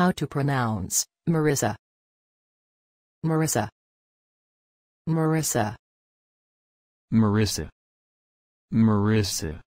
How to pronounce Marissa. Marissa. Marissa. Marissa. Marissa.